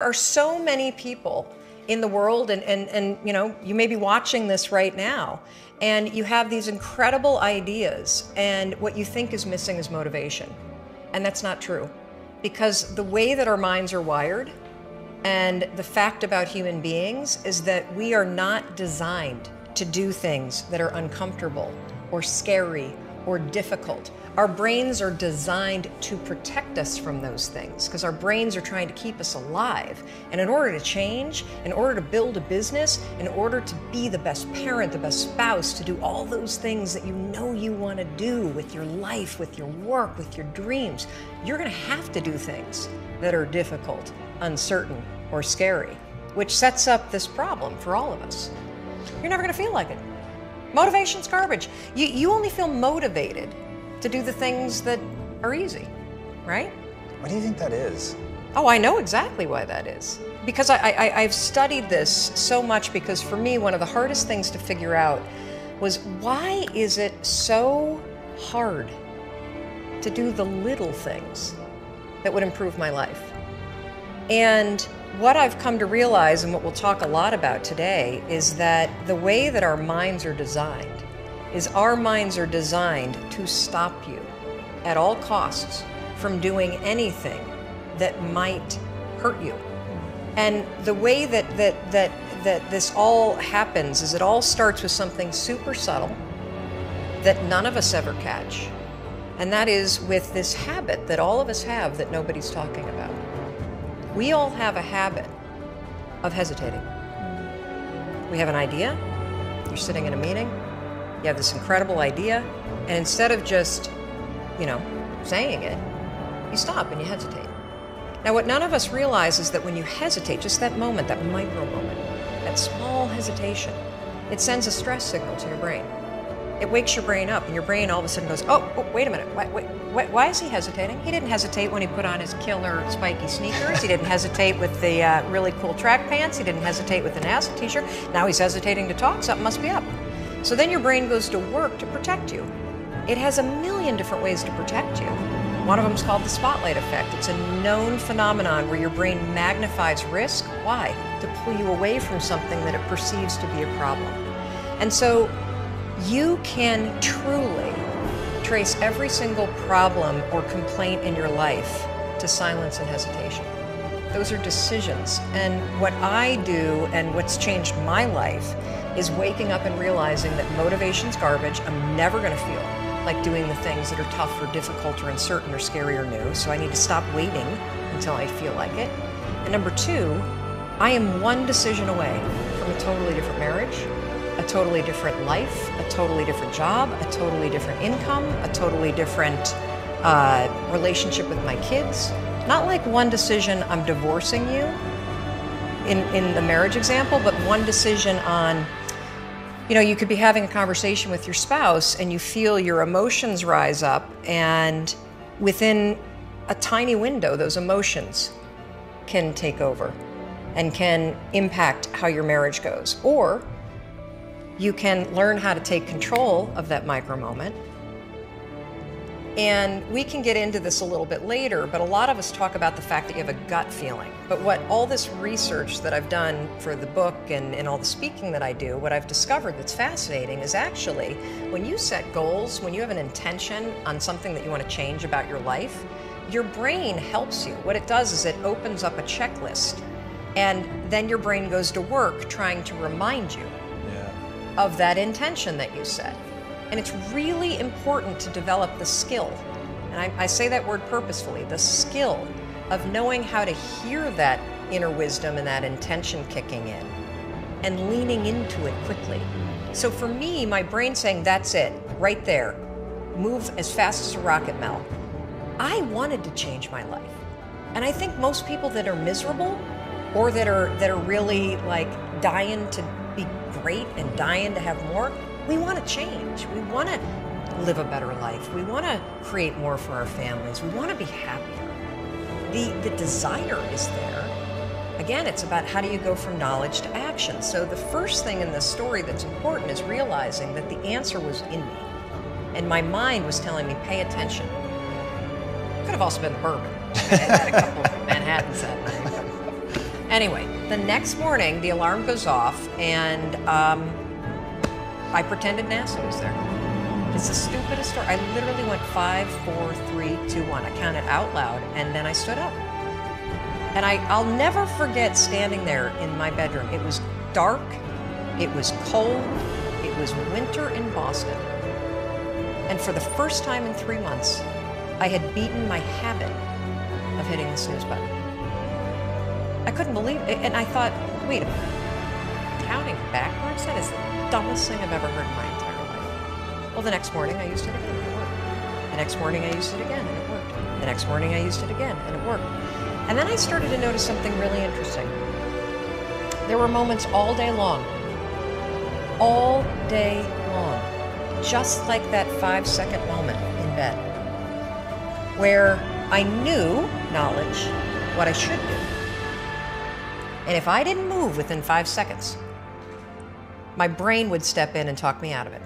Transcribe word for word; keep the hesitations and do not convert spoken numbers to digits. There are so many people in the world, and, and, and you know, you may be watching this right now, and you have these incredible ideas, and what you think is missing is motivation. And that's not true, because the way that our minds are wired and the fact about human beings is that we are not designed to do things that are uncomfortable or scary or difficult. Our brains are designed to protect us from those things, because our brains are trying to keep us alive. And in order to change, in order to build a business, in order to be the best parent, the best spouse, to do all those things that you know you want to do with your life, with your work, with your dreams, you're going to have to do things that are difficult, uncertain, or scary, which sets up this problem for all of us. You're never going to feel like it. Motivation's garbage. You, you only feel motivated to do the things that are easy, right? Why do you think that is? Oh, I know exactly why that is. Because I, I, I've studied this so much, because for me, one of the hardest things to figure out was, why is it so hard to do the little things that would improve my life? And what I've come to realize, and what we'll talk a lot about today, is that the way that our minds are designed is our minds are designed to stop you at all costs from doing anything that might hurt you. And the way that, that, that, that this all happens is it all starts with something super subtle that none of us ever catch. And that is with this habit that all of us have that nobody's talking about. We all have a habit of hesitating. We have an idea, you're sitting in a meeting, you have this incredible idea, and instead of just, you know, saying it, you stop and you hesitate. Now, what none of us realize is that when you hesitate, just that moment, that micro moment, that small hesitation, it sends a stress signal to your brain. It wakes your brain up, and your brain all of a sudden goes, oh, oh wait a minute, why, wait, why, why is he hesitating? He didn't hesitate when he put on his killer spiky sneakers. He didn't hesitate with the uh, really cool track pants. He didn't hesitate with the NASA t-shirt. Now he's hesitating to talk, something must be up. So then your brain goes to work to protect you. It has a million different ways to protect you. One of them is called the spotlight effect. It's a known phenomenon where your brain magnifies risk. Why? To pull you away from something that it perceives to be a problem. And so, you can truly trace every single problem or complaint in your life to silence and hesitation. Those are decisions. And what I do, and what's changed my life, is waking up and realizing that motivation's garbage. I'm never going to feel like doing the things that are tough or difficult or uncertain or scary or new, so I need to stop waiting until I feel like it. And number two, I am one decision away from a totally different marriage, a totally different life, a totally different job, a totally different income, a totally different uh, relationship with my kids. Not like one decision, I'm divorcing you, in, in the marriage example, but one decision on, you know, you could be having a conversation with your spouse and you feel your emotions rise up, and within a tiny window, those emotions can take over and can impact how your marriage goes. Or you can learn how to take control of that micro moment. And we can get into this a little bit later, but a lot of us talk about the fact that you have a gut feeling. But what all this research that I've done for the book and, and all the speaking that I do, what I've discovered that's fascinating is actually when you set goals, when you have an intention on something that you want to change about your life, your brain helps you. What it does is it opens up a checklist, and then your brain goes to work trying to remind you of that intention that you set. And it's really important to develop the skill, and I, I say that word purposefully, the skill of knowing how to hear that inner wisdom and that intention kicking in and leaning into it quickly. So for me, my brain saying, that's it, right there, move as fast as a rocket, Mel. I wanted to change my life. And I think most people that are miserable or that are, that are really like dying to be great and dying to have more, we want to change. We want to live a better life. We want to create more for our families. We want to be happier. The, the desire is there. Again, it's about how do you go from knowledge to action. So the first thing in this story that's important is realizing that the answer was in me. And my mind was telling me, pay attention. Could have also been the bourbon. I had a couple of Manhattans that night. Anyway, the next morning, the alarm goes off, and um, I pretended NASA was there. It's the stupidest story. I literally went five, four, three, two, one. I counted out loud, and then I stood up. And I, I'll never forget standing there in my bedroom. It was dark, it was cold, it was winter in Boston. And for the first time in three months, I had beaten my habit of hitting the snooze button. I couldn't believe it, and I thought, wait a minute, counting backwards? That is the dumbest thing I've ever heard in my entire life. Well, the next morning I used it again, and it worked. The next morning I used it again, and it worked. The next morning I used it again, and it worked. And then I started to notice something really interesting. There were moments all day long, all day long, just like that five-second moment in bed, where I knew knowledge, what I should do. And if I didn't move within five seconds, my brain would step in and talk me out of it.